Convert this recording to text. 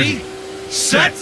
Ready, set.